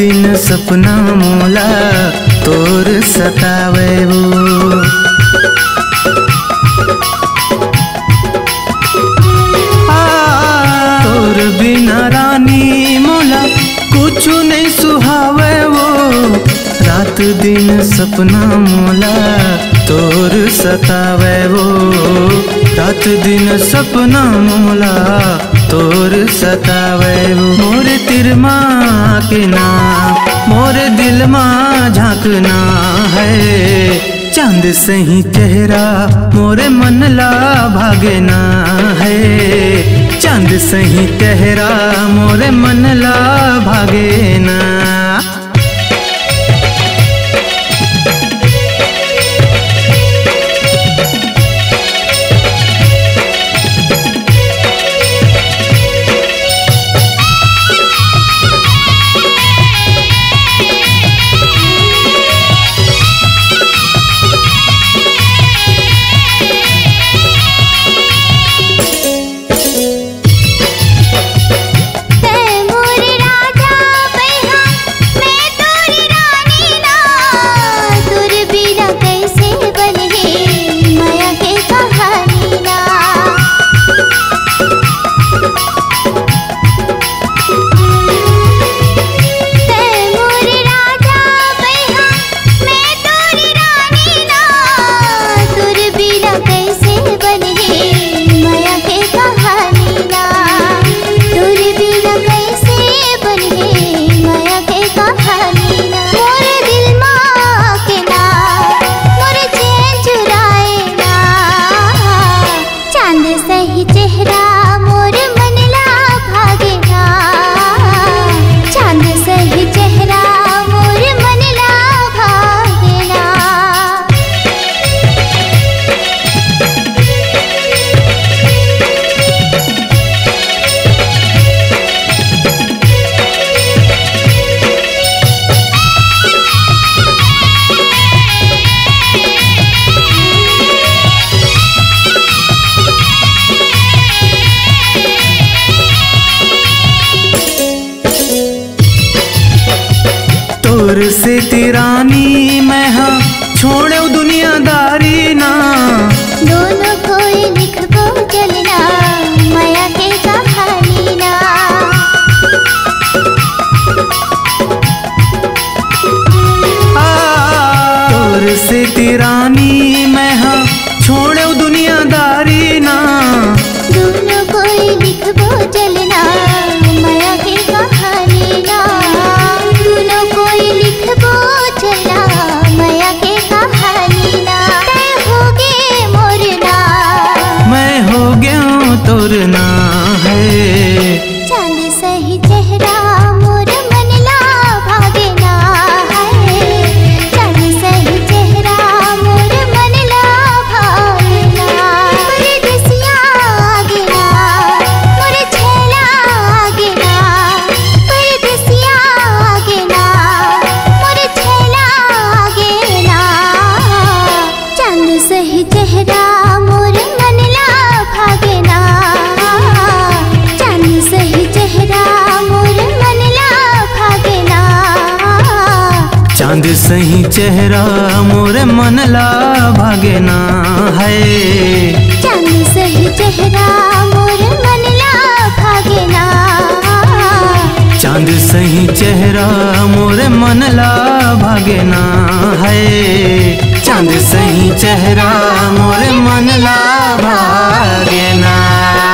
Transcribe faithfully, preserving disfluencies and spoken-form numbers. दिन सपना मोला तोर सतावे वो। आ तोर बिना रानी मोला कुछ नहीं सुहावे वो। रात दिन सपना मोला तोर सतावे वो। रात दिन सपना मोला तोर सतावे वो। मोर तिरमा के ना मोर दिल माँ झांकना है। चांद से ही चेहरा मोरे मन ला भागना है। चांद से ही चेहरा मोरे मन ला भागना। तोर से तिरानी मैं हाँ छोड़े दुनियादारी ना। दोनों कोई लिख को चलना माया के कहानी ना। आ तोर से तिरानी मैं हाँ छोड़े दुनियादारी ना। दोनों कोई लिख को चलना माया के कहानी ना। तोरना है चांद सही चेहरा मोर मन ला भागना है। चांद सही चेहरा मोर मन ला भागना। मोरे दिसिया आगना मोरे छेला आगना। मोरे दिसिया आगना मोरे छेला आगना। चांद सही चेहरा मोर मन ला भागना। चांद सही चेहरा मोरे मन ला भागना है। चांद सही चेहरा मोरे मन ला भागना। चांद सही चेहरा मोरे मन ला भागना है। चांद सही चेहरा मोरे मन ला भागना।